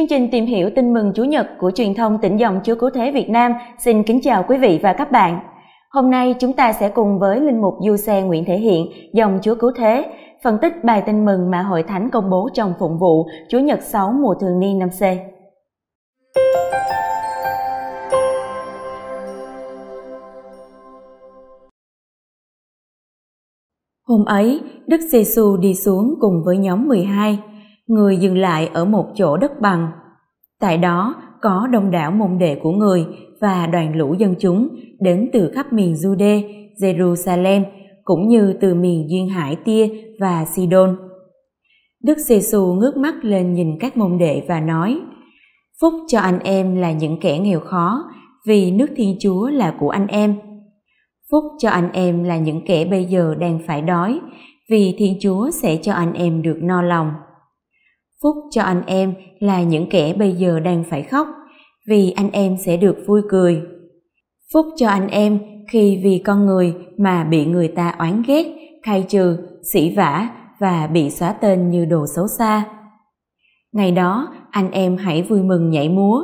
Chương trình tìm hiểu tin mừng Chủ nhật của truyền thông Tỉnh Dòng Chúa Cứu Thế Việt Nam xin kính chào quý vị và các bạn. Hôm nay chúng ta sẽ cùng với Linh mục Giuse Nguyễn Thế Hiện, Dòng Chúa Cứu Thế, phân tích bài tin mừng mà Hội Thánh công bố trong phụng vụ Chủ nhật 6 mùa thường niên năm C. Hôm ấy, Đức Giêsu đi xuống cùng với nhóm 12, người dừng lại ở một chỗ đất bằng. Tại đó có đông đảo môn đệ của người và đoàn lũ dân chúng đến từ khắp miền Giu-đê, Jerusalem cũng như từ miền Duyên Hải Tia và Sidon. Đức Giêsu ngước mắt lên nhìn các môn đệ và nói: "Phúc cho anh em là những kẻ nghèo khó, vì nước Thiên Chúa là của anh em. Phúc cho anh em là những kẻ bây giờ đang phải đói, vì Thiên Chúa sẽ cho anh em được no lòng. Phúc cho anh em là những kẻ bây giờ đang phải khóc, vì anh em sẽ được vui cười. Phúc cho anh em khi vì con người mà bị người ta oán ghét, khai trừ, sỉ vả và bị xóa tên như đồ xấu xa. Ngày đó anh em hãy vui mừng nhảy múa,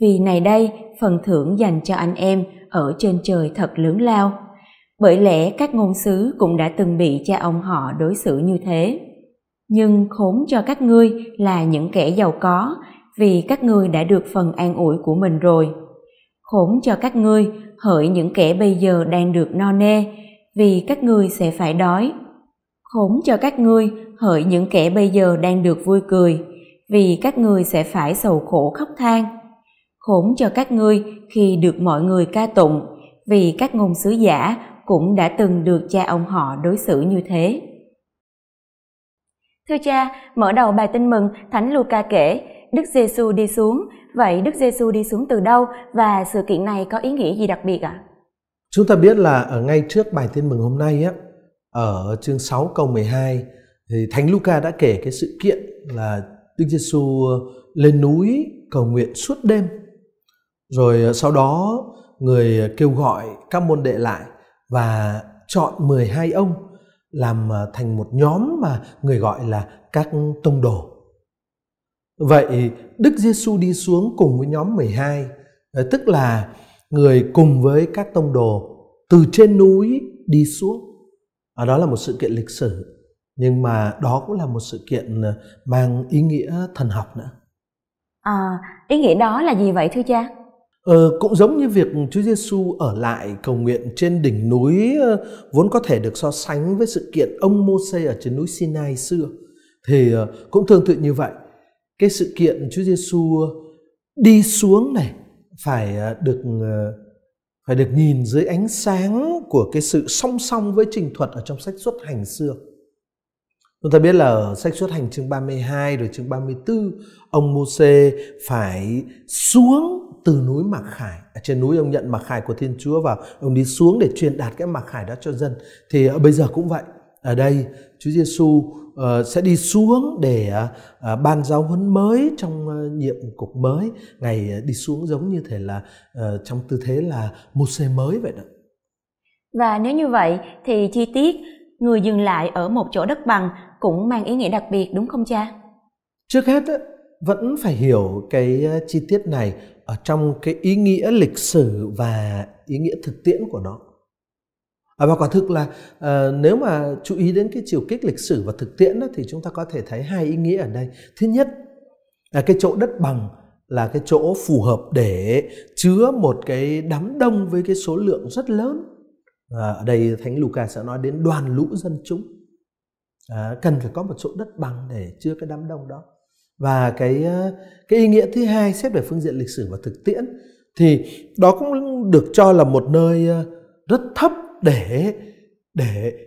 vì này đây phần thưởng dành cho anh em ở trên trời thật lớn lao. Bởi lẽ các ngôn sứ cũng đã từng bị cha ông họ đối xử như thế. Nhưng khốn cho các ngươi là những kẻ giàu có, vì các ngươi đã được phần an ủi của mình rồi. Khốn cho các ngươi, hỡi những kẻ bây giờ đang được no nê, vì các ngươi sẽ phải đói. Khốn cho các ngươi, hỡi những kẻ bây giờ đang được vui cười, vì các ngươi sẽ phải sầu khổ khóc than. Khốn cho các ngươi khi được mọi người ca tụng, vì các ngôn sứ giả cũng đã từng được cha ông họ đối xử như thế." Thưa cha, mở đầu bài tin mừng, Thánh Luca kể Đức Giêsu đi xuống. Vậy Đức Giêsu đi xuống từ đâu và sự kiện này có ý nghĩa gì đặc biệt ạ? Chúng ta biết là ở ngay trước bài tin mừng hôm nay á, ở chương 6 câu 12 thì Thánh Luca đã kể cái sự kiện là Đức Giêsu lên núi cầu nguyện suốt đêm. Rồi sau đó người kêu gọi các môn đệ lại và chọn 12 ông làm thành một nhóm mà người gọi là các tông đồ. Vậy Đức Giêsu đi xuống cùng với nhóm 12, tức là người cùng với các tông đồ từ trên núi đi xuống. Đó là một sự kiện lịch sử, nhưng mà đó cũng là một sự kiện mang ý nghĩa thần học nữa. Ý nghĩa đó là gì vậy thưa cha? Cũng giống như việc Chúa Giêsu ở lại cầu nguyện trên đỉnh núi vốn có thể được so sánh với sự kiện ông Môsê ở trên núi Sinai xưa, thì cũng tương tự như vậy. Cái sự kiện Chúa Giêsu đi xuống này phải được nhìn dưới ánh sáng của cái sự song song với trình thuật ở trong sách Xuất Hành xưa. Chúng ta biết là ở sách Xuất Hành chương 32 rồi chương 34, ông Môsê phải xuống từ núi Mạc Khải. Ở trên núi ông nhận Mạc Khải của Thiên Chúa và ông đi xuống để truyền đạt cái Mạc Khải đó cho dân. Thì bây giờ cũng vậy. Ở đây Chúa Giêsu sẽ đi xuống để ban giáo huấn mới trong nhiệm cục mới. Ngày đi xuống giống như thể là trong tư thế là Môsê mới vậy đó. Và nếu như vậy thì chi tiết người dừng lại ở một chỗ đất bằng cũng mang ý nghĩa đặc biệt đúng không cha? Trước hết vẫn phải hiểu cái chi tiết này ở trong cái ý nghĩa lịch sử và ý nghĩa thực tiễn của nó. Và quả thực là nếu mà chú ý đến cái chiều kích lịch sử và thực tiễn đó, thì chúng ta có thể thấy hai ý nghĩa ở đây. Thứ nhất là cái chỗ đất bằng là cái chỗ phù hợp để chứa một cái đám đông với cái số lượng rất lớn. Ở đây Thánh Luca sẽ nói đến đoàn lũ dân chúng. Cần phải có một chỗ đất bằng để chứa cái đám đông đó. Và cái ý nghĩa thứ hai xét về phương diện lịch sử và thực tiễn thì đó cũng được cho là một nơi rất thấp để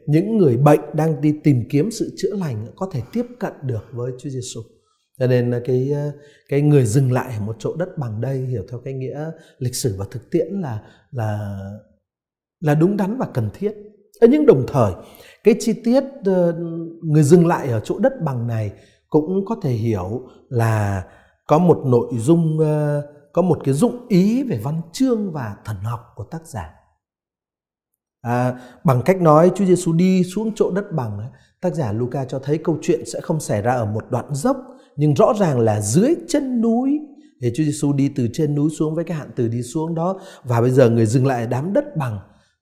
những người bệnh đang đi tìm kiếm sự chữa lành có thể tiếp cận được với Chúa Giêsu. Cho nên cái người dừng lại ở một chỗ đất bằng đây hiểu theo cái nghĩa lịch sử và thực tiễn là đúng đắn và cần thiết. Nhưng đồng thời cái chi tiết người dừng lại ở chỗ đất bằng này cũng có thể hiểu là có một nội dung, có một cái dụng ý về văn chương và thần học của tác giả. Bằng cách nói Chúa Giêsu đi xuống chỗ đất bằng, tác giả Luca cho thấy câu chuyện sẽ không xảy ra ở một đoạn dốc nhưng rõ ràng là dưới chân núi thì Chúa Giêsu đi từ trên núi xuống với cái hạn từ đi xuống đó, và bây giờ người dừng lại đám đất bằng.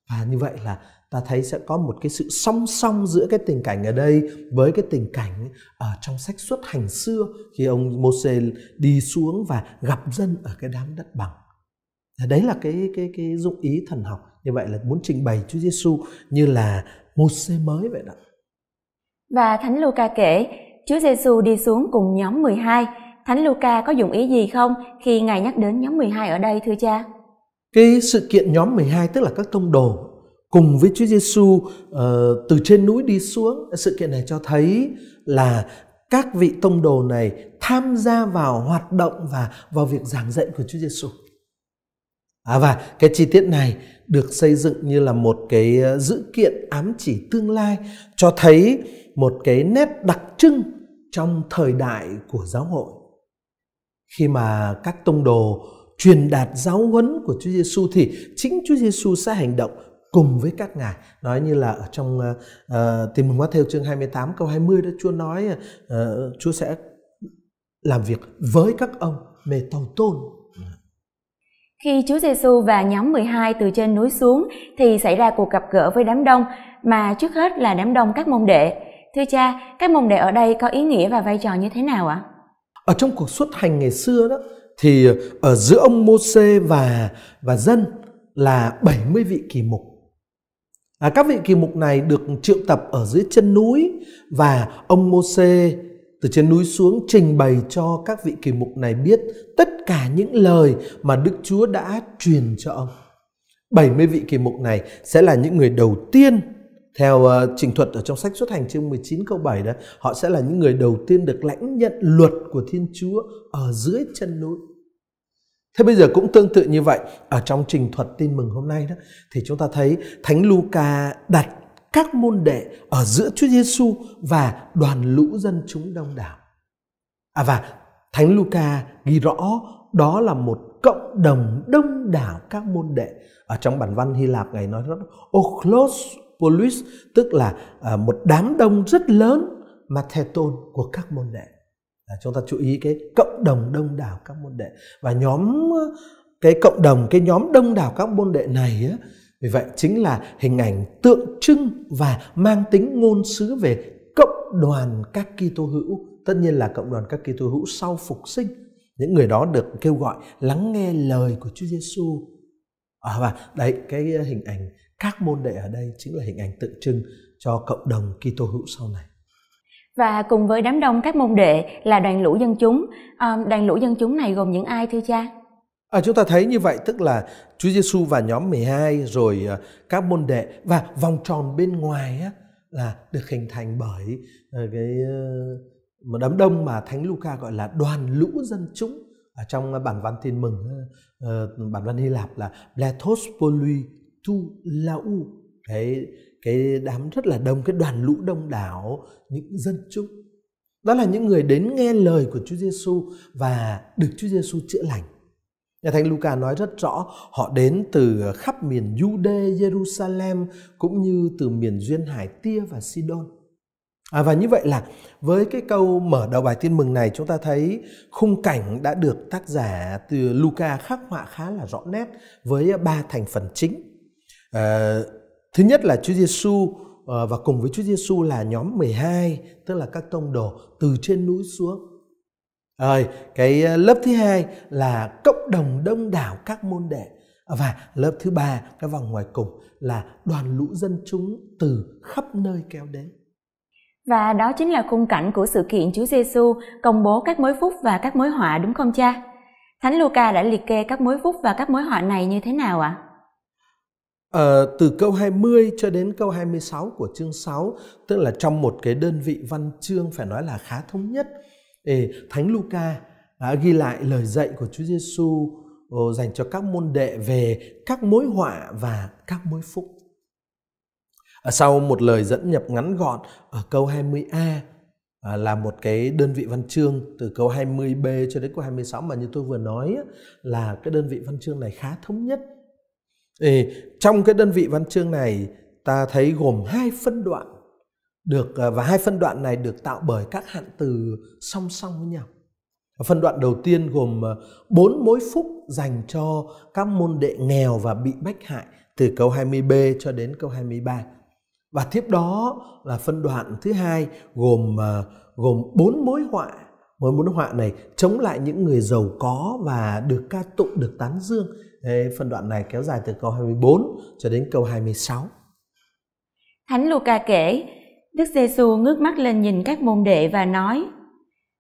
Và như vậy là ta thấy sẽ có một cái sự song song giữa cái tình cảnh ở đây với cái tình cảnh ở trong sách Xuất Hành xưa, khi ông Môsê đi xuống và gặp dân ở cái đám đất bằng. Đấy là cái dụng ý thần học. Như vậy là muốn trình bày Chúa Giêsu như là Môsê mới vậy đó. Và Thánh Luca kể Chúa Giêsu đi xuống cùng nhóm 12. Thánh Luca có dụng ý gì không khi Ngài nhắc đến nhóm 12 ở đây thưa cha? Cái sự kiện nhóm 12 tức là các tông đồ cùng với Chúa Giêsu từ trên núi đi xuống. Sự kiện này cho thấy là các vị tông đồ này tham gia vào hoạt động và vào việc giảng dạy của Chúa Giêsu. Và cái chi tiết này được xây dựng như là một cái dữ kiện ám chỉ tương lai, cho thấy một cái nét đặc trưng trong thời đại của giáo hội. Khi mà các tông đồ truyền đạt giáo huấn của Chúa Giêsu thì chính Chúa Giêsu sẽ hành động cùng với các ngài. Nói như là ở trong Tin mừng Mát-thêu chương 28 câu 20 đó, Chúa nói Chúa sẽ làm việc với các ông mê tàu tôn. Khi Chúa Giêsu và nhóm 12 từ trên núi xuống thì xảy ra cuộc gặp gỡ với đám đông, mà trước hết là đám đông các môn đệ. Thưa cha, các môn đệ ở đây có ý nghĩa và vai trò như thế nào ạ? Ở trong cuộc xuất hành ngày xưa đó thì ở giữa ông Môsê và dân là 70 vị kỳ mục. Các vị kỳ mục này được triệu tập ở dưới chân núi, và ông Môsê từ trên núi xuống trình bày cho các vị kỳ mục này biết tất cả những lời mà Đức Chúa đã truyền cho ông. 70 vị kỳ mục này sẽ là những người đầu tiên, theo trình thuật ở trong sách Xuất Hành chương 19 câu 7 đó, họ sẽ là những người đầu tiên được lãnh nhận luật của Thiên Chúa ở dưới chân núi. Thế bây giờ cũng tương tự như vậy, ở trong trình thuật tin mừng hôm nay đó thì chúng ta thấy Thánh Luca đặt các môn đệ ở giữa Chúa Giêsu và đoàn lũ dân chúng đông đảo. Và Thánh Luca ghi rõ đó là một cộng đồng đông đảo các môn đệ. Ở trong bản văn Hy Lạp ngày nói rất Ochlos Polis, tức là một đám đông rất lớn Matheton của các môn đệ. Chúng ta chú ý cái cộng đồng đông đảo các môn đệ, và cái nhóm đông đảo các môn đệ này á, vì vậy chính là hình ảnh tượng trưng và mang tính ngôn sứ về cộng đoàn các Kitô hữu. Tất nhiên là cộng đoàn các Kitô hữu sau phục sinh, những người đó được kêu gọi lắng nghe lời của Chúa Giêsu. Và đấy, cái hình ảnh các môn đệ ở đây chính là hình ảnh tượng trưng cho cộng đồng Kitô hữu sau này. Và cùng với đám đông các môn đệ là đoàn lũ dân chúng. Đoàn lũ dân chúng này gồm những ai thưa cha? Chúng ta thấy như vậy, tức là Chúa Giêsu và nhóm 12, rồi các môn đệ, và vòng tròn bên ngoài là được hình thành bởi một đám đông mà Thánh Luca gọi là đoàn lũ dân chúng. Ở trong bản văn Tin Mừng, bản văn Hy Lạp là Bletos Polui Tu Lau. Cái đám rất là đông, cái đoàn lũ đông đảo những dân chúng. Đó là những người đến nghe lời của Chúa Giêsu và được Chúa Giêsu chữa lành. Nhà Thánh Luca nói rất rõ, họ đến từ khắp miền Giu-đê, Jerusalem, cũng như từ miền Duyên Hải Tia và Sidon. Và như vậy là với cái câu mở đầu bài tin mừng này, chúng ta thấy khung cảnh đã được tác giả từ Luca khắc họa khá là rõ nét với 3 thành phần chính. Thứ nhất là Chúa Giêsu và cùng với Chúa Giêsu là nhóm 12, tức là các tông đồ từ trên núi xuống. Cái lớp thứ hai là cộng đồng đông đảo các môn đệ, và lớp thứ ba, cái vòng ngoài cùng, là đoàn lũ dân chúng từ khắp nơi kéo đến. Và đó chính là khung cảnh của sự kiện Chúa Giêsu công bố các mối phúc và các mối họa, đúng không cha? Thánh Luca đã liệt kê các mối phúc và các mối họa này như thế nào ạ? Từ câu 20 cho đến câu 26 của chương 6, tức là trong một cái đơn vị văn chương phải nói là khá thống nhất, Thánh Luca đã ghi lại lời dạy của Chúa Giêsu dành cho các môn đệ về các mối họa và các mối phúc. Sau một lời dẫn nhập ngắn gọn ở câu 20a là một cái đơn vị văn chương từ câu 20b cho đến câu 26, mà như tôi vừa nói là cái đơn vị văn chương này khá thống nhất. Trong cái đơn vị văn chương này ta thấy gồm 2 phân đoạn. Và hai phân đoạn này được tạo bởi các hạn từ song song với nhau. Phân đoạn đầu tiên gồm 4 mối phúc dành cho các môn đệ nghèo và bị bách hại từ câu 20b cho đến câu 23. Và tiếp đó là phân đoạn thứ hai gồm 4 mối họa. Mối muốn họa này chống lại những người giàu có và được ca tụng, được tán dương. Phân đoạn này kéo dài từ câu 24 cho đến câu 26. Thánh Luca kể, Đức Giêsu ngước mắt lên nhìn các môn đệ và nói,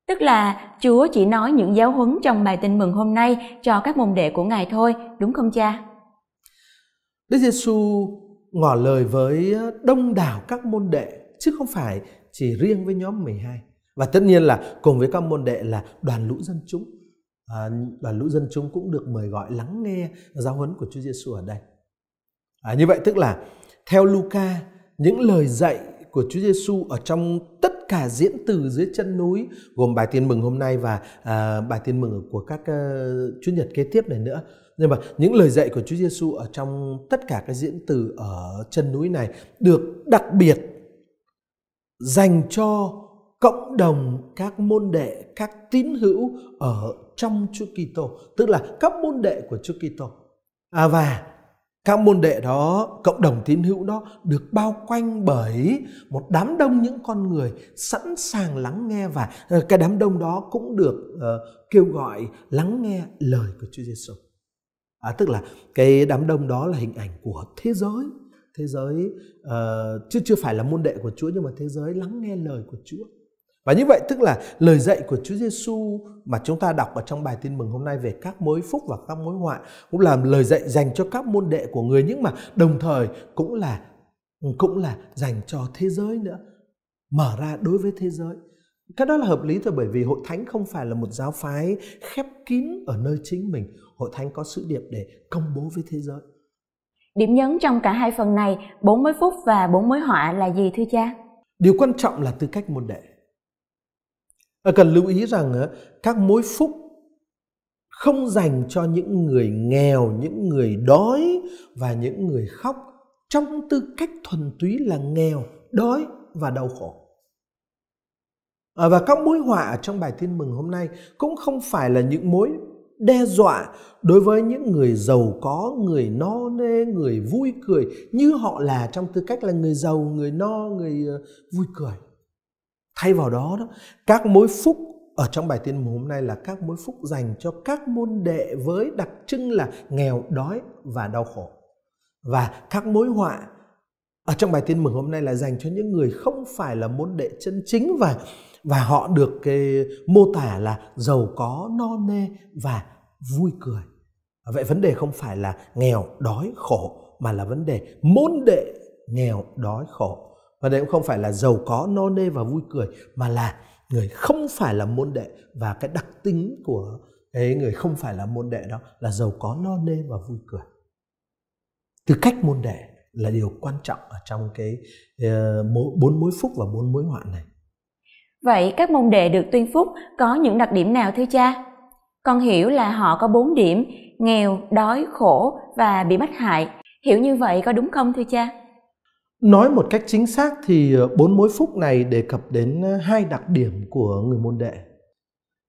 tức là Chúa chỉ nói những giáo huấn trong bài tin mừng hôm nay cho các môn đệ của Ngài thôi, đúng không cha? Đức Giêsu ngỏ lời với đông đảo các môn đệ, chứ không phải chỉ riêng với nhóm 12. Và tất nhiên là cùng với các môn đệ là đoàn lũ dân chúng. Đoàn lũ dân chúng cũng được mời gọi lắng nghe giáo huấn của Chúa Giêsu ở đây. Như vậy tức là theo Luca, những lời dạy của Chúa Giêsu ở trong tất cả diễn từ dưới chân núi, gồm bài tin mừng hôm nay và bài tin mừng của các Chủ nhật kế tiếp này nữa. Nhưng mà những lời dạy của Chúa Giêsu ở trong tất cả các diễn từ ở chân núi này được đặc biệt dành cho cộng đồng các môn đệ, các tín hữu ở trong Chúa Kitô, tức là các môn đệ của Chúa Kitô. Và các môn đệ đó, cộng đồng tín hữu đó được bao quanh bởi một đám đông những con người sẵn sàng lắng nghe, và cái đám đông đó cũng được kêu gọi lắng nghe lời của Chúa Giêsu. Tức là cái đám đông đó là hình ảnh của thế giới chứ chưa phải là môn đệ của Chúa, nhưng mà thế giới lắng nghe lời của Chúa. Và như vậy tức là lời dạy của Chúa Giêsu mà chúng ta đọc ở trong bài tin mừng hôm nay về các mối phúc và các mối họa cũng là lời dạy dành cho các môn đệ của người, nhưng mà đồng thời cũng là dành cho thế giới nữa, mở ra đối với thế giới. Cái đó là hợp lý thôi, bởi vì Hội Thánh không phải là một giáo phái khép kín ở nơi chính mình. Hội Thánh có sứ điệp để công bố với thế giới. Điểm nhấn trong cả hai phần này, 4 mối phúc và 4 mối họa là gì thưa cha? Điều quan trọng là tư cách môn đệ. Cần lưu ý rằng các mối phúc không dành cho những người nghèo, những người đói và những người khóc trong tư cách thuần túy là nghèo, đói và đau khổ. Và các mối họa trong bài tin mừng hôm nay cũng không phải là những mối đe dọa đối với những người giàu có, người no nê, người vui cười như họ là trong tư cách là người giàu, người no, người vui cười. Thay vào đó, các mối phúc ở trong bài tin mừng hôm nay là các mối phúc dành cho các môn đệ với đặc trưng là nghèo, đói và đau khổ. Và các mối họa ở trong bài tin mừng hôm nay là dành cho những người không phải là môn đệ chân chính, và họ được cái mô tả là giàu có, no nê và vui cười. Vậy vấn đề không phải là nghèo, đói, khổ, mà là vấn đề môn đệ nghèo, đói, khổ. Và đây cũng không phải là giàu có, no nê và vui cười, mà là người không phải là môn đệ, và cái đặc tính của cái người không phải là môn đệ đó là giàu có, no nê và vui cười. Tư cách môn đệ là điều quan trọng ở trong cái 4 mối phúc và 4 mối họa này. Vậy các môn đệ được tuyên phúc có những đặc điểm nào thưa cha? Con hiểu là họ có 4 điểm: nghèo, đói, khổ và bị bách hại. Hiểu như vậy có đúng không thưa cha? Nói một cách chính xác thì 4 mối phúc này đề cập đến 2 đặc điểm của người môn đệ.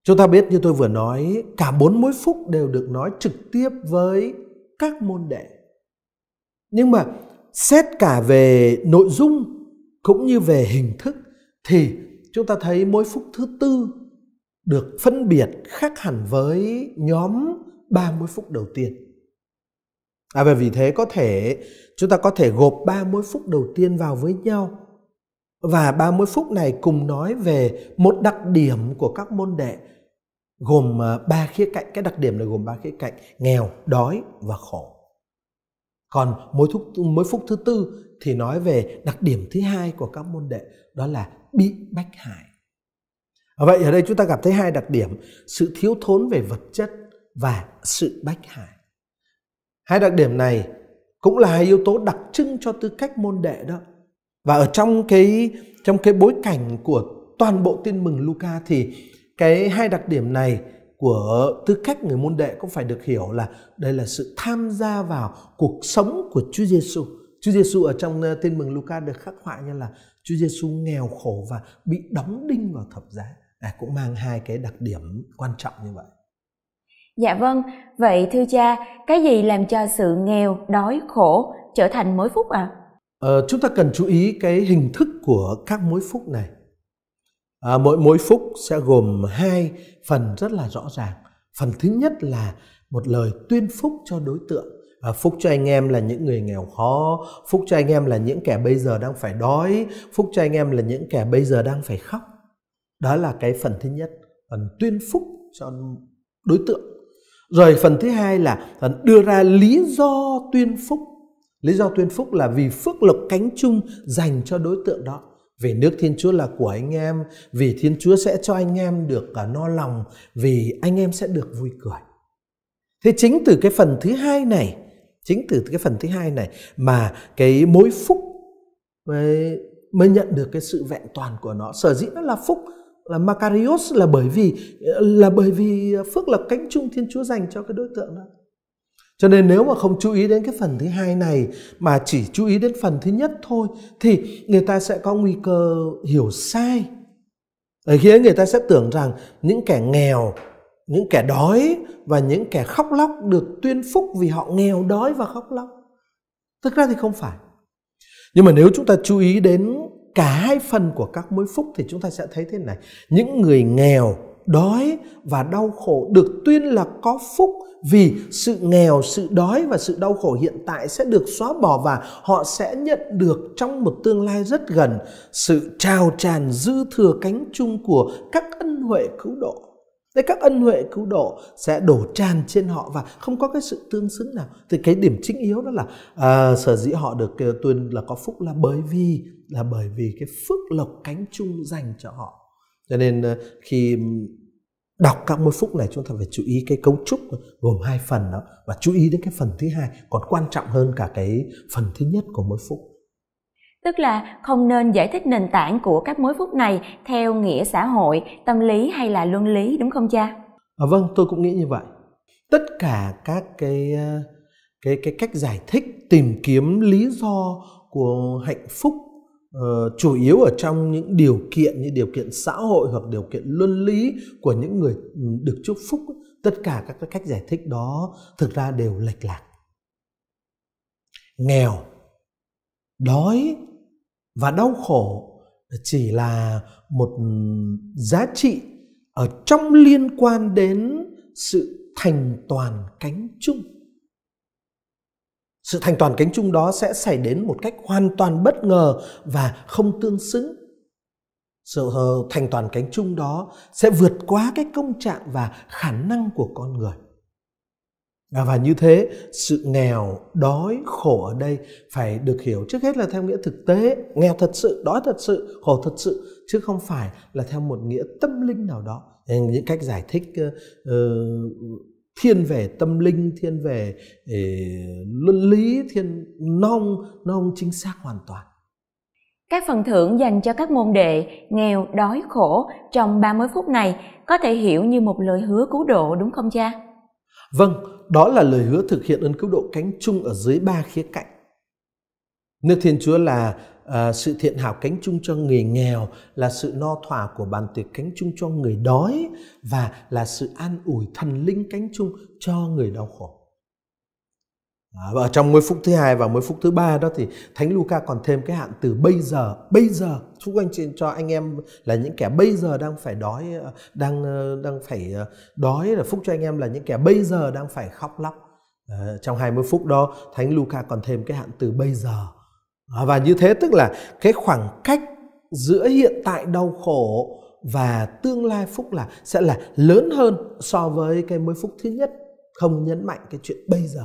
Chúng ta biết như tôi vừa nói, cả 4 mối phúc đều được nói trực tiếp với các môn đệ. Nhưng mà xét cả về nội dung cũng như về hình thức thì chúng ta thấy mối phúc thứ tư được phân biệt khác hẳn với nhóm 3 mối phúc đầu tiên. Và vì thế chúng ta có thể gộp 3 mối phúc đầu tiên vào với nhau, và 3 mối phúc này cùng nói về một đặc điểm của các môn đệ gồm 3 khía cạnh. Cái đặc điểm này gồm 3 khía cạnh: nghèo, đói và khổ. Còn mối phúc thứ tư thì nói về đặc điểm thứ 2 của các môn đệ, đó là bị bách hại. Vậy ở đây chúng ta gặp thấy 2 đặc điểm: sự thiếu thốn về vật chất và sự bách hại. 2 đặc điểm này cũng là 2 yếu tố đặc trưng cho tư cách môn đệ đó. Và ở trong cái bối cảnh của toàn bộ tin mừng Luca thì cái 2 đặc điểm này của tư cách người môn đệ cũng phải được hiểu là đây là sự tham gia vào cuộc sống của Chúa Giêsu Chúa Giêsu ở trong Tin mừng Luca được khắc họa như là Chúa Giêsu nghèo khổ và bị đóng đinh vào thập giá, cũng mang hai cái đặc điểm quan trọng như vậy. Dạ vâng, vậy thưa cha, cái gì làm cho sự nghèo, đói, khổ trở thành mối phúc ạ? Chúng ta cần chú ý cái hình thức của các mối phúc này. Mỗi mối phúc sẽ gồm hai phần rất là rõ ràng. Phần thứ nhất là một lời tuyên phúc cho đối tượng. Phúc cho anh em là những người nghèo khó, phúc cho anh em là những kẻ bây giờ đang phải đói, phúc cho anh em là những kẻ bây giờ đang phải khóc. Đó là cái phần thứ nhất, phần tuyên phúc cho đối tượng. Rồi phần thứ hai là phần đưa ra lý do tuyên phúc. Lý do tuyên phúc là vì phước lộc cánh chung dành cho đối tượng đó. Vì nước Thiên Chúa là của anh em, vì Thiên Chúa sẽ cho anh em được no lòng, vì anh em sẽ được vui cười. Thế chính từ cái phần thứ hai này, mà cái mối phúc mới nhận được cái sự vẹn toàn của nó. Sở dĩ nó là phúc, là Makarios, là bởi vì phước lộc cánh chung Thiên Chúa dành cho cái đối tượng đó. Cho nên nếu mà không chú ý đến cái phần thứ hai này mà chỉ chú ý đến phần thứ nhất thôi thì người ta sẽ có nguy cơ hiểu sai. Ở kia người ta sẽ tưởng rằng những kẻ nghèo, những kẻ đói và những kẻ khóc lóc được tuyên phúc vì họ nghèo đói và khóc lóc. Thực ra thì không phải. Nhưng mà nếu chúng ta chú ý đến cả hai phần của các mối phúc thì chúng ta sẽ thấy thế này. Những người nghèo, đói và đau khổ được tuyên là có phúc vì sự nghèo, sự đói và sự đau khổ hiện tại sẽ được xóa bỏ và họ sẽ nhận được trong một tương lai rất gần sự trào tràn dư thừa cánh chung của các ân huệ cứu độ. Các ân huệ cứu độ sẽ đổ tràn trên họ và không có cái sự tương xứng nào. Thì cái điểm chính yếu đó là sở dĩ họ được tuyên là có phúc là bởi vì cái phước lộc cánh chung dành cho họ. Cho nên khi đọc các mối phúc này chúng ta phải chú ý cái cấu trúc gồm hai phần đó và chú ý đến cái phần thứ hai còn quan trọng hơn cả cái phần thứ nhất của mối phúc. Tức là không nên giải thích nền tảng của các mối phúc này theo nghĩa xã hội, tâm lý hay là luân lý, đúng không cha? Vâng, tôi cũng nghĩ như vậy. Tất cả các cái cách giải thích tìm kiếm lý do của hạnh phúc chủ yếu ở trong những điều kiện như điều kiện xã hội hoặc điều kiện luân lý của những người được chúc phúc, tất cả các cách giải thích đó thực ra đều lệch lạc. Nghèo, đói và đau khổ chỉ là một giá trị ở trong liên quan đến sự thành toàn cánh chung. Sự thành toàn cánh chung đó sẽ xảy đến một cách hoàn toàn bất ngờ và không tương xứng. Sự thành toàn cánh chung đó sẽ vượt quá cái công trạng và khả năng của con người. Và như thế, sự nghèo, đói, khổ ở đây phải được hiểu trước hết là theo nghĩa thực tế, nghèo thật sự, đói thật sự, khổ thật sự, chứ không phải là theo một nghĩa tâm linh nào đó. Những cách giải thích thiên về tâm linh, thiên về luân lý, nó không chính xác hoàn toàn. Các phần thưởng dành cho các môn đệ nghèo, đói, khổ trong 30 phút này có thể hiểu như một lời hứa cứu độ, đúng không cha? Vâng, đó là lời hứa thực hiện ơn cứu độ cánh chung ở dưới ba khía cạnh. Nước Thiên Chúa là sự thiện hảo cánh chung cho người nghèo, là sự no thỏa của bàn tiệc cánh chung cho người đói và là sự an ủi thần linh cánh chung cho người đau khổ. Và trong mối phúc thứ hai và mối phúc thứ ba đó thì Thánh Luca còn thêm cái hạn từ bây giờ phúc anh trên cho anh em là những kẻ bây giờ đang phải đói, là phúc cho anh em là những kẻ bây giờ đang phải khóc lóc. Trong 20 phút đó Thánh Luca còn thêm cái hạn từ bây giờ. Và như thế tức là cái khoảng cách giữa hiện tại đau khổ và tương lai phúc là sẽ là lớn hơn so với cái mối phúc thứ nhất không nhấn mạnh cái chuyện bây giờ.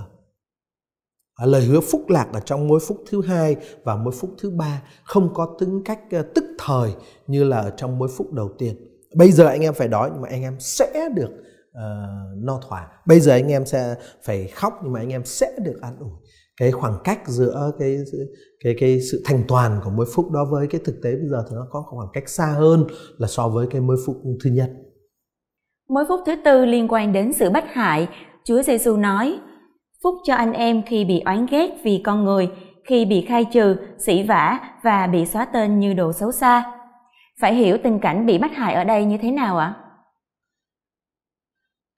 Lời hứa phúc lạc ở trong mối phúc thứ hai và mối phúc thứ ba không có tính cách tức thời như là ở trong mối phúc đầu tiên. Bây giờ anh em phải đói nhưng mà anh em sẽ được no thỏa. Bây giờ anh em sẽ phải khóc nhưng mà anh em sẽ được an ủi. Cái khoảng cách giữa cái sự thành toàn của mối phúc đó với cái thực tế bây giờ thì nó có khoảng cách xa hơn là so với cái mối phúc thứ nhất. Mối phúc thứ tư liên quan đến sự bách hại. Chúa Giêsu nói: phúc cho anh em khi bị oán ghét vì con người, khi bị khai trừ, sỉ vả và bị xóa tên như đồ xấu xa. Phải hiểu tình cảnh bị bắt hại ở đây như thế nào ạ?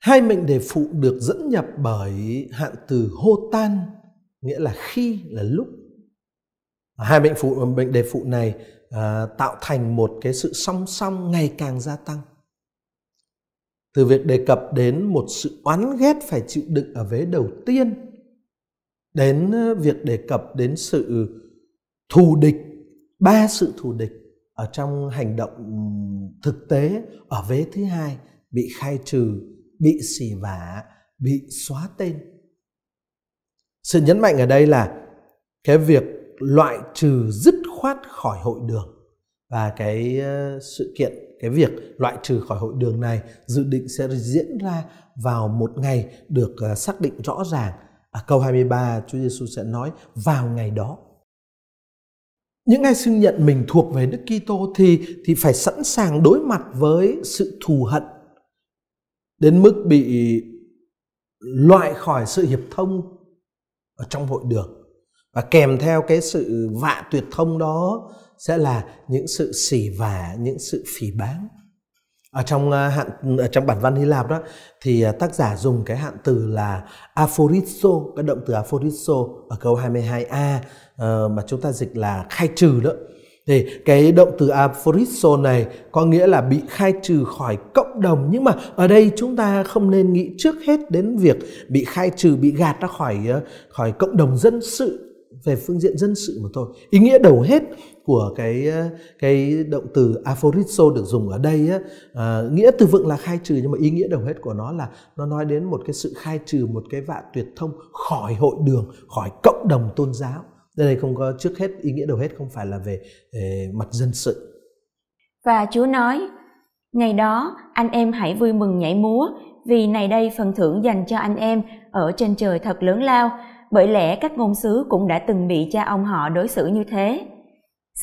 Hai mệnh đề phụ được dẫn nhập bởi hạn từ hô tan, nghĩa là khi, là lúc. Hai mệnh đề phụ này tạo thành một cái sự song song ngày càng gia tăng. Từ việc đề cập đến một sự oán ghét phải chịu đựng ở vế đầu tiên, đến việc đề cập đến sự thù địch, ba sự thù địch ở trong hành động thực tế ở vế thứ hai: bị khai trừ, bị xỉ vả, bị xóa tên. Sự nhấn mạnh ở đây là cái việc loại trừ dứt khoát khỏi hội đường, và cái sự kiện, cái việc loại trừ khỏi hội đường này dự định sẽ diễn ra vào một ngày được xác định rõ ràng. Ở câu 23, Chúa Giêsu sẽ nói vào ngày đó. Những ai xưng nhận mình thuộc về Đức Kitô thì phải sẵn sàng đối mặt với sự thù hận đến mức bị loại khỏi sự hiệp thông ở trong hội đường, và kèm theo cái sự vạ tuyệt thông đó sẽ là những sự xỉ vả, những sự phỉ báng. Ở trong bản văn Hy Lạp đó thì tác giả dùng cái hạn từ là aphorizo, cái động từ aphorizo ở câu 22a mà chúng ta dịch là khai trừ đó. Thì cái động từ aphorizo này có nghĩa là bị khai trừ khỏi cộng đồng, nhưng mà ở đây chúng ta không nên nghĩ trước hết đến việc bị khai trừ, bị gạt ra khỏi cộng đồng dân sự, về phương diện dân sự mà thôi. Ý nghĩa đầu hết của cái động từ aphorizo được dùng ở đây á, nghĩa từ vựng là khai trừ, nhưng mà ý nghĩa đầu hết của nó là nó nói đến một cái sự khai trừ, một cái vạ tuyệt thông khỏi hội đường, khỏi cộng đồng tôn giáo. Đây không có, trước hết ý nghĩa đầu hết không phải là về mặt dân sự. Và Chúa nói: ngày đó anh em hãy vui mừng nhảy múa, vì này đây phần thưởng dành cho anh em ở trên trời thật lớn lao. Bởi lẽ các ngôn sứ cũng đã từng bị cha ông họ đối xử như thế.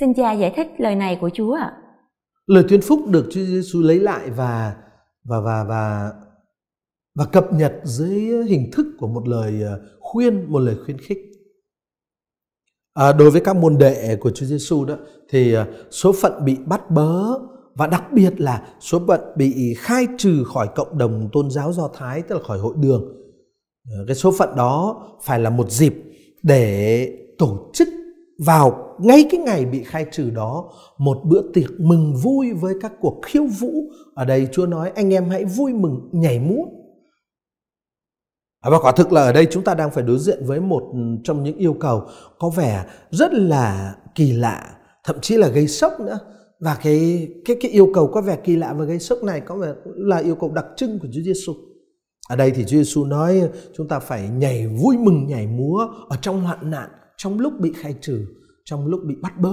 Xin cha giải thích lời này của Chúa ạ. Lời tuyên phúc được Chúa Giêsu lấy lại và cập nhật dưới hình thức của một lời khuyên, một lời khuyến khích. Đối với các môn đệ của Chúa Giêsu đó thì số phận bị bắt bớ, và đặc biệt là số phận bị khai trừ khỏi cộng đồng tôn giáo Do Thái, tức là khỏi hội đường, cái số phận đó phải là một dịp để tổ chức vào ngay cái ngày bị khai trừ đó một bữa tiệc mừng vui với các cuộc khiêu vũ. Ở đây Chúa nói anh em hãy vui mừng nhảy múa. Và quả thực là ở đây chúng ta đang phải đối diện với một trong những yêu cầu có vẻ rất là kỳ lạ, thậm chí là gây sốc nữa. Và cái yêu cầu có vẻ kỳ lạ và gây sốc này có vẻ là yêu cầu đặc trưng của Chúa Giêsu. Ở đây thì Chúa Giêsu nói chúng ta phải nhảy vui mừng nhảy múa ở trong hoạn nạn, trong lúc bị khai trừ, trong lúc bị bắt bớ.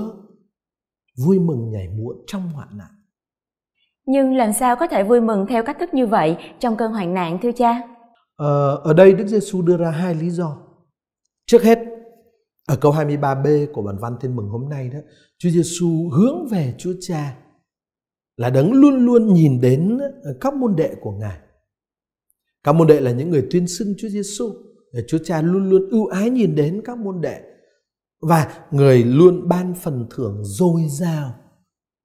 Vui mừng nhảy múa trong hoạn nạn. Nhưng làm sao có thể vui mừng theo cách thức như vậy trong cơn hoạn nạn thưa cha? Ở đây Đức Giêsu đưa ra hai lý do. Trước hết, ở câu 23b của bản văn Tin Mừng hôm nay đó, Chúa Giêsu hướng về Chúa Cha là Đấng luôn luôn nhìn đến các môn đệ của Ngài. Các môn đệ là những người tuyên xưng Chúa Giêsu. Chúa Cha luôn luôn ưu ái nhìn đến các môn đệ, và người luôn ban phần thưởng dồi dào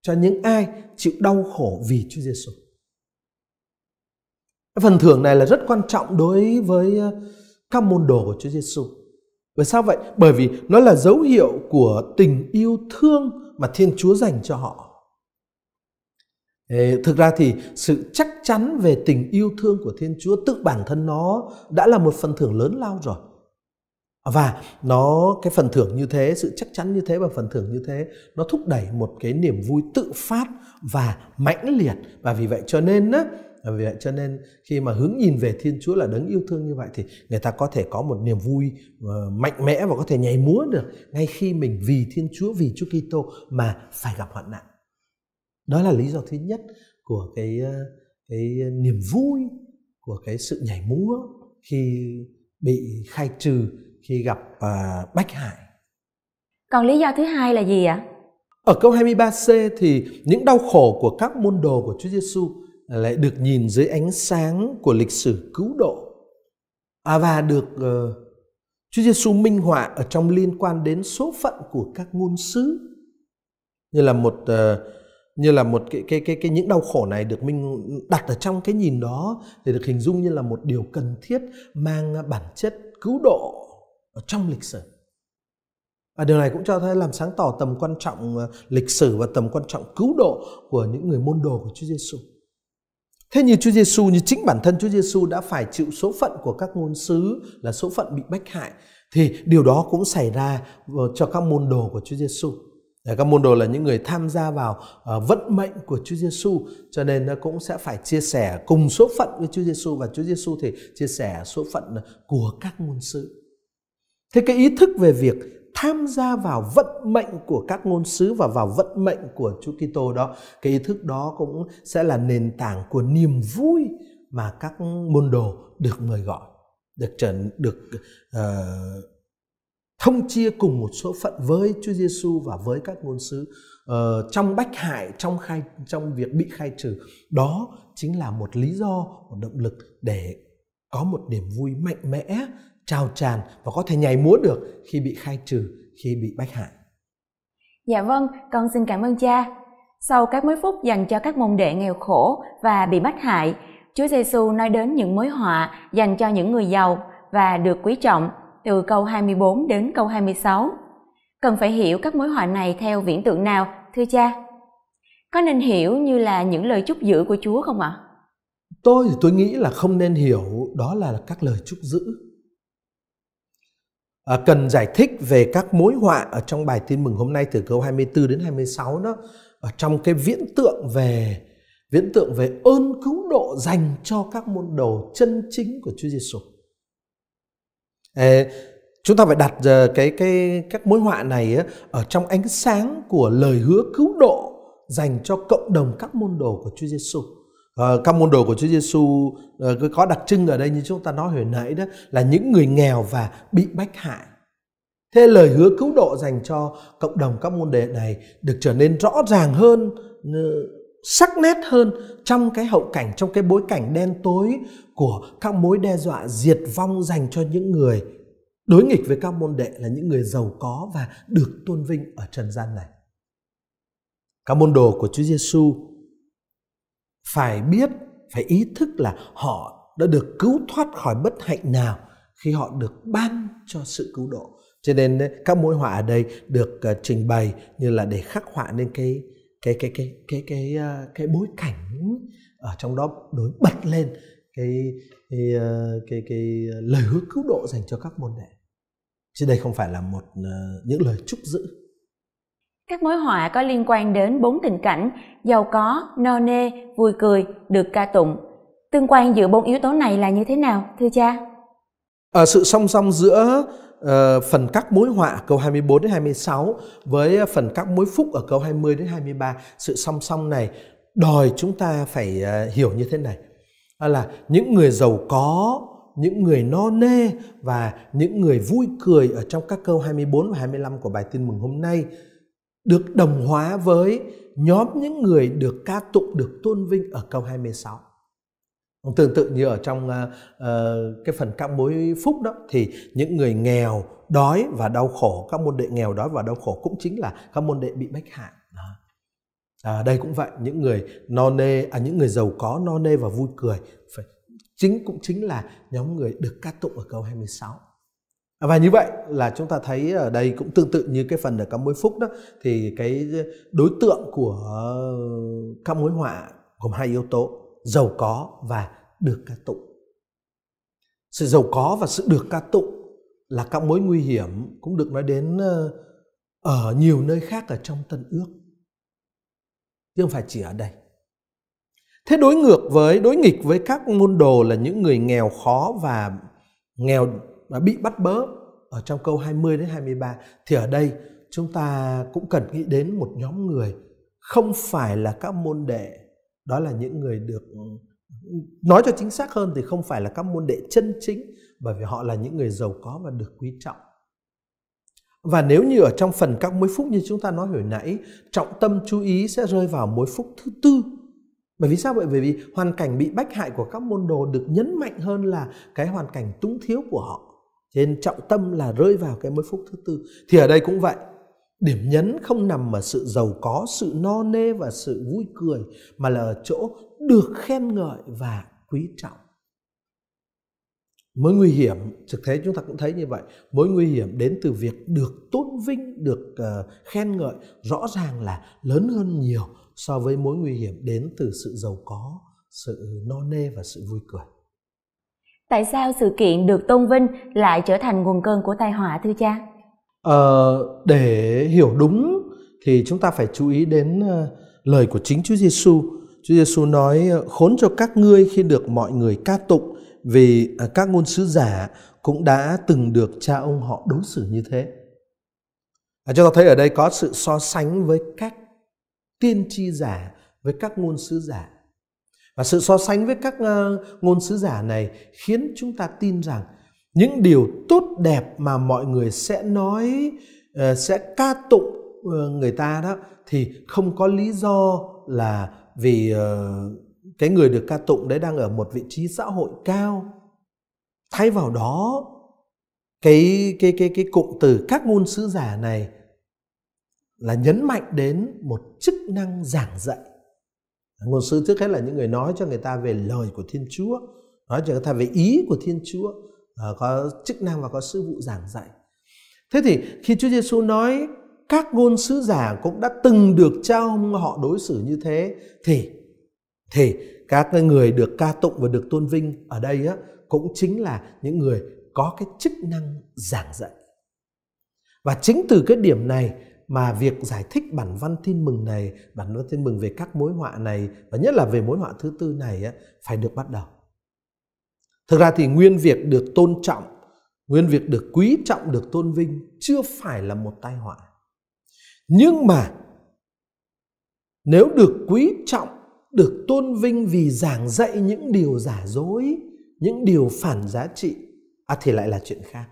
cho những ai chịu đau khổ vì Chúa Giêsu. Phần thưởng này là rất quan trọng đối với các môn đồ của Chúa Giêsu. Vì sao vậy? Bởi vì nó là dấu hiệu của tình yêu thương mà Thiên Chúa dành cho họ. Thực ra thì sự chắc chắn về tình yêu thương của Thiên Chúa tự bản thân nó đã là một phần thưởng lớn lao rồi. Và cái phần thưởng như thế, sự chắc chắn như thế và phần thưởng như thế, nó thúc đẩy một cái niềm vui tự phát và mãnh liệt. Và vì vậy cho nên khi mà hướng nhìn về Thiên Chúa là Đấng yêu thương như vậy thì người ta có thể có một niềm vui mạnh mẽ và có thể nhảy múa được ngay khi mình vì Thiên Chúa, vì Chúa Kitô mà phải gặp hoạn nạn. Đó là lý do thứ nhất của cái niềm vui, của cái sự nhảy múa khi bị khai trừ, khi gặp bách hại. Còn lý do thứ hai là gì ạ? Ở câu 23c thì những đau khổ của các môn đồ của Chúa Giêsu lại được nhìn dưới ánh sáng của lịch sử cứu độ, và được Chúa Giêsu minh họa ở trong liên quan đến số phận của các ngôn sứ, như là một cái những đau khổ này được mình đặt ở trong cái nhìn đó để được hình dung như là một điều cần thiết mang bản chất cứu độ ở trong lịch sử. Và điều này cũng cho thấy làm sáng tỏ tầm quan trọng lịch sử và tầm quan trọng cứu độ của những người môn đồ của Chúa Giêsu. Thế như Chúa Giêsu, như chính bản thân Chúa Giêsu đã phải chịu số phận của các ngôn sứ là số phận bị bách hại, thì điều đó cũng xảy ra cho các môn đồ của Chúa Giêsu. Các môn đồ là những người tham gia vào vận mệnh của Chúa Giêsu, cho nên nó cũng sẽ phải chia sẻ cùng số phận với Chúa Giêsu, và Chúa Giêsu thì chia sẻ số phận của các ngôn sứ. Thế cái ý thức về việc tham gia vào vận mệnh của các ngôn sứ và vào vận mệnh của Chúa Kitô đó, cái ý thức đó cũng sẽ là nền tảng của niềm vui mà các môn đồ được mời gọi, thông chia cùng một số phận với Chúa Giêsu và với các ngôn sứ trong bách hại, trong việc bị khai trừ. Đó chính là một lý do, một động lực để có một niềm vui mạnh mẽ, trao tràn và có thể nhảy múa được khi bị khai trừ, khi bị bách hại. Dạ vâng, con xin cảm ơn cha. Sau các mối phúc dành cho các môn đệ nghèo khổ và bị bách hại, Chúa Giêsu nói đến những mối họa dành cho những người giàu và được quý trọng từ câu 24 đến câu 26. Cần phải hiểu các mối họa này theo viễn tượng nào, thưa cha? Có nên hiểu như là những lời chúc giữ của Chúa không ạ? Tôi nghĩ là không nên hiểu đó là các lời chúc giữ. Cần giải thích về các mối họa ở trong bài tin mừng hôm nay từ câu 24 đến 26 đó, ở trong cái viễn tượng về ơn cứu độ dành cho các môn đồ chân chính của Chúa Giêsu. Chúng ta phải đặt các mối họa này ở trong ánh sáng của lời hứa cứu độ dành cho cộng đồng các môn đồ của Chúa Giêsu. Các môn đồ của Chúa Giêsu có đặc trưng ở đây như chúng ta nói hồi nãy, đó là những người nghèo và bị bách hại. Thế lời hứa cứu độ dành cho cộng đồng các môn đệ này được trở nên rõ ràng hơn, sắc nét hơn trong cái hậu cảnh, trong cái bối cảnh đen tối của các mối đe dọa diệt vong dành cho những người đối nghịch với các môn đệ, là những người giàu có và được tôn vinh ở trần gian này. Các môn đồ của Chúa Giêsu phải biết, phải ý thức là họ đã được cứu thoát khỏi bất hạnh nào khi họ được ban cho sự cứu độ. Cho nên các mối họa ở đây được trình bày như là để khắc họa nên cái bối cảnh ở trong đó, đối bật lên cái lời hứa cứu độ dành cho các môn đệ. Chứ đây không phải là những lời chúc giữ. Các mối họa có liên quan đến 4 tình cảnh: giàu có, no nê, vui cười, được ca tụng. Tương quan giữa 4 yếu tố này là như thế nào, thưa cha? Sự song song giữa phần các mối họa câu 24 đến 26 với phần các mối phúc ở câu 20 đến 23, sự song song này đòi chúng ta phải hiểu như thế này, là những người giàu có, những người no nê và những người vui cười ở trong các câu 24 và 25 của bài tin mừng hôm nay được đồng hóa với nhóm những người được ca tụng, được tôn vinh ở câu 26. Tương tự như ở trong cái phần các mối phúc đó, thì những người nghèo, đói và đau khổ, các môn đệ nghèo, đói và đau khổ cũng chính là các môn đệ bị bách hại. Đây cũng vậy, những người giàu có, no nê và vui cười cũng chính là nhóm người được ca tụng ở câu 26. Và như vậy là chúng ta thấy ở đây cũng tương tự như cái phần ở các mối phúc đó, thì cái đối tượng của các mối họa gồm 2 yếu tố: giàu có và được ca tụng. Sự giàu có và sự được ca tụng là các mối nguy hiểm cũng được nói đến ở nhiều nơi khác ở trong Tân Ước, chứ không phải chỉ ở đây. Thế đối nghịch với các môn đồ là những người nghèo khó và bị bắt bớ ở trong câu 20 đến 23, thì ở đây chúng ta cũng cần nghĩ đến một nhóm người không phải là các môn đệ, đó là những người được, nói cho chính xác hơn thì không phải là các môn đệ chân chính, bởi vì họ là những người giàu có và được quý trọng. Và nếu như ở trong phần các mối phúc như chúng ta nói hồi nãy, trọng tâm chú ý sẽ rơi vào mối phúc thứ tư. Bởi vì sao vậy? Bởi vì hoàn cảnh bị bách hại của các môn đồ được nhấn mạnh hơn là cái hoàn cảnh túng thiếu của họ. Cho nên trọng tâm là rơi vào cái mối phúc thứ tư. Thì ở đây cũng vậy, điểm nhấn không nằm ở sự giàu có, sự no nê và sự vui cười, mà là ở chỗ được khen ngợi và quý trọng. Mối nguy hiểm, thực tế chúng ta cũng thấy như vậy, mối nguy hiểm đến từ việc được tôn vinh, được khen ngợi rõ ràng là lớn hơn nhiều so với mối nguy hiểm đến từ sự giàu có, sự no nê và sự vui cười. Tại sao sự kiện được tôn vinh lại trở thành nguồn cơn của tai họa thưa cha? Để hiểu đúng thì chúng ta phải chú ý đến lời của chính Chúa Giêsu. Chúa Giêsu nói: khốn cho các ngươi khi được mọi người ca tụng, vì các ngôn sứ giả cũng đã từng được cha ông họ đối xử như thế. Chúng ta thấy ở đây có sự so sánh với các tiên tri giả, với các ngôn sứ giả. Và sự so sánh với các ngôn sứ giả này khiến chúng ta tin rằng những điều tốt đẹp mà mọi người sẽ nói, sẽ ca tụng người ta đó, thì không có lý do là vì cái người được ca tụng đấy đang ở một vị trí xã hội cao. Thay vào đó, cái cụm từ các ngôn sứ giả này là nhấn mạnh đến một chức năng giảng dạy. Ngôn sứ trước hết là những người nói cho người ta về lời của Thiên Chúa, nói cho người ta về ý của Thiên Chúa, có chức năng và có sứ vụ giảng dạy. Thế thì khi Chúa Giêsu nói các ngôn sứ giả cũng đã từng được cha ông họ đối xử như thế, thì các người được ca tụng và được tôn vinh ở đây á, cũng chính là những người có cái chức năng giảng dạy. Và chính từ cái điểm này mà việc giải thích bản văn tin mừng này, bản văn tin mừng về các mối họa này, và nhất là về mối họa thứ tư này á, phải được bắt đầu. Thực ra thì nguyên việc được tôn trọng, nguyên việc được quý trọng, được tôn vinh chưa phải là một tai họa. Nhưng mà nếu được quý trọng, được tôn vinh vì giảng dạy những điều giả dối, những điều phản giá trị, thì lại là chuyện khác.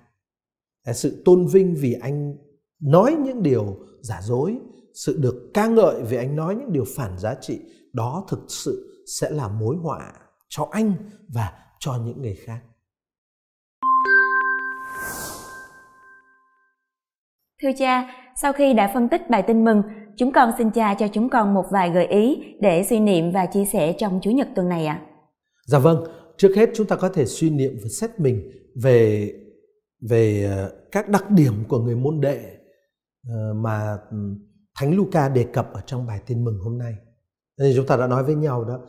Sự tôn vinh vì anh nói những điều giả dối, sự được ca ngợi vì anh nói những điều phản giá trị, đó thực sự sẽ là mối họa cho anh và cho những người khác. Thưa cha, sau khi đã phân tích bài tin mừng, chúng con xin cha cho chúng con một vài gợi ý để suy niệm và chia sẻ trong Chủ nhật tuần này ạ. Dạ vâng, trước hết chúng ta có thể suy niệm và xét mình về các đặc điểm của người môn đệ mà Thánh Luca đề cập ở trong bài tin mừng hôm nay. Nên chúng ta đã nói với nhau đó,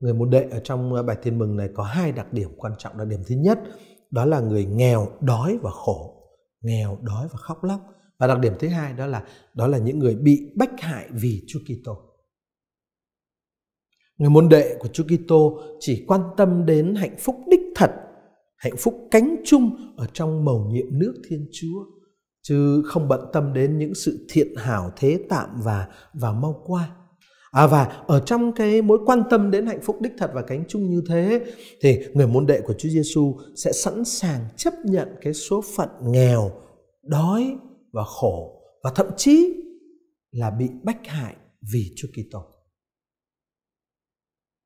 người môn đệ ở trong bài tin mừng này có hai đặc điểm quan trọng. Đặc điểm thứ nhất đó là người nghèo, đói và khổ, nghèo, đói và khóc lóc. Và đặc điểm thứ hai đó là những người bị bách hại vì Chúa Kitô. Người môn đệ của Chúa Kitô chỉ quan tâm đến hạnh phúc đích thật, hạnh phúc cánh chung ở trong mầu nhiệm nước Thiên Chúa, chứ không bận tâm đến những sự thiện hảo thế tạm và mau qua. Và ở trong cái mối quan tâm đến hạnh phúc đích thật và cánh chung như thế, thì người môn đệ của Chúa Giêsu sẽ sẵn sàng chấp nhận cái số phận nghèo, đói và khổ, và thậm chí là bị bách hại vì Chúa Kitô.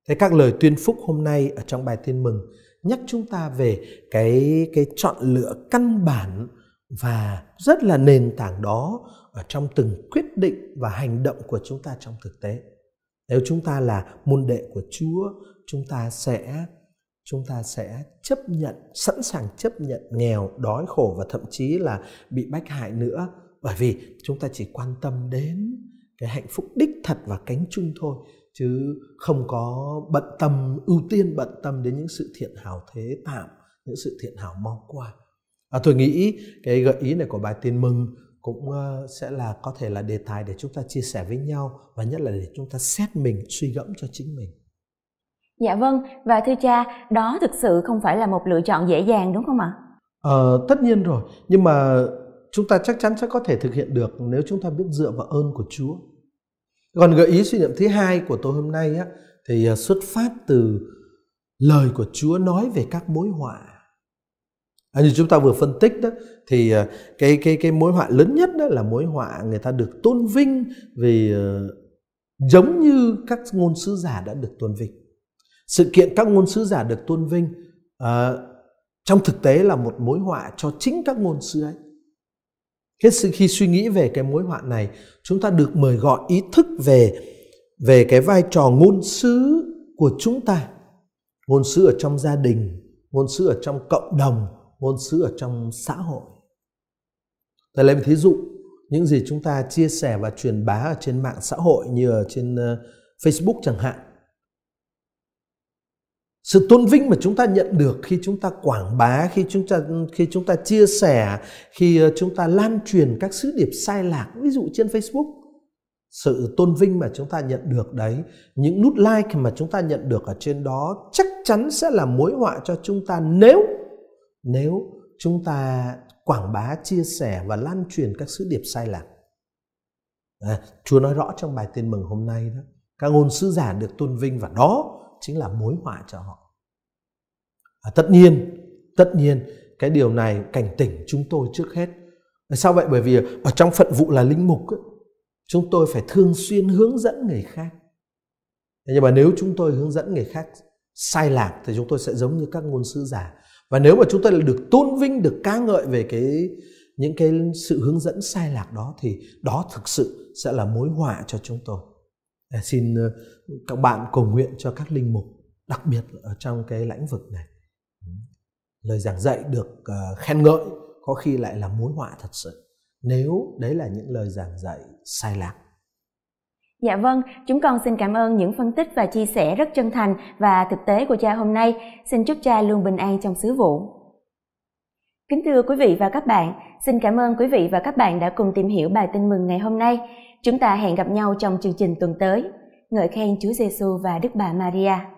Thế các lời tuyên phúc hôm nay ở trong bài tin mừng nhắc chúng ta về cái chọn lựa căn bản và rất là nền tảng đó ở trong từng quyết định và hành động của chúng ta trong thực tế. Nếu chúng ta là môn đệ của Chúa, chúng ta sẽ chấp nhận, sẵn sàng chấp nhận nghèo, đói, khổ và thậm chí là bị bách hại nữa, bởi vì chúng ta chỉ quan tâm đến cái hạnh phúc đích thật và cánh chung thôi, chứ không có bận tâm, ưu tiên bận tâm đến những sự thiện hảo thế tạm, những sự thiện hảo mau qua. Tôi nghĩ cái gợi ý này của bài tin mừng cũng sẽ là có thể là đề tài để chúng ta chia sẻ với nhau, và nhất là để chúng ta xét mình, suy gẫm cho chính mình. Dạ vâng, và thưa cha, đó thực sự không phải là một lựa chọn dễ dàng đúng không ạ? Tất nhiên rồi, nhưng mà chúng ta chắc chắn sẽ có thể thực hiện được nếu chúng ta biết dựa vào ơn của Chúa. Còn gợi ý suy niệm thứ hai của tôi hôm nay á, thì xuất phát từ lời của Chúa nói về các mối họa. Như chúng ta vừa phân tích đó, thì cái mối họa lớn nhất đó là mối họa người ta được tôn vinh vì giống như các ngôn sứ giả đã được tôn vinh. Sự kiện các ngôn sứ giả được tôn vinh trong thực tế là một mối họa cho chính các ngôn sứ ấy. Khi suy nghĩ về cái mối họa này, chúng ta được mời gọi ý thức về cái vai trò ngôn sứ của chúng ta. Ngôn sứ ở trong gia đình, ngôn sứ ở trong cộng đồng, ngôn sứ ở trong xã hội. Tôi lấy một thí dụ, những gì chúng ta chia sẻ và truyền bá ở trên mạng xã hội như ở trên Facebook chẳng hạn. Sự tôn vinh mà chúng ta nhận được khi chúng ta quảng bá, khi chúng ta chia sẻ, khi chúng ta lan truyền các sứ điệp sai lạc, ví dụ trên Facebook. Sự tôn vinh mà chúng ta nhận được đấy, những nút like mà chúng ta nhận được ở trên đó chắc chắn sẽ là mối họa cho chúng ta nếu chúng ta quảng bá, chia sẻ và lan truyền các sứ điệp sai lạc. Chúa nói rõ trong bài Tin Mừng hôm nay đó, các ngôn sứ giả được tôn vinh và đó chính là mối họa cho họ. Tất nhiên cái điều này cảnh tỉnh chúng tôi trước hết. Sao vậy? Bởi vì ở trong phận vụ là linh mục ấy, chúng tôi phải thường xuyên hướng dẫn người khác. Nhưng mà nếu chúng tôi hướng dẫn người khác sai lạc thì chúng tôi sẽ giống như các ngôn sứ giả. Và nếu mà chúng tôi được tôn vinh, được ca ngợi về những cái sự hướng dẫn sai lạc đó thì đó thực sự sẽ là mối họa cho chúng tôi. Xin các bạn cầu nguyện cho các linh mục, đặc biệt ở trong cái lĩnh vực này. Lời giảng dạy được khen ngợi có khi lại là mối họa thật sự, nếu đấy là những lời giảng dạy sai lạc. Dạ vâng, chúng con xin cảm ơn những phân tích và chia sẻ rất chân thành và thực tế của cha hôm nay. Xin chúc cha luôn bình an trong sứ vụ. Kính thưa quý vị và các bạn, xin cảm ơn quý vị và các bạn đã cùng tìm hiểu bài Tin Mừng ngày hôm nay. Chúng ta hẹn gặp nhau trong chương trình tuần tới. Ngợi khen Chúa Giêsu và Đức Bà Maria.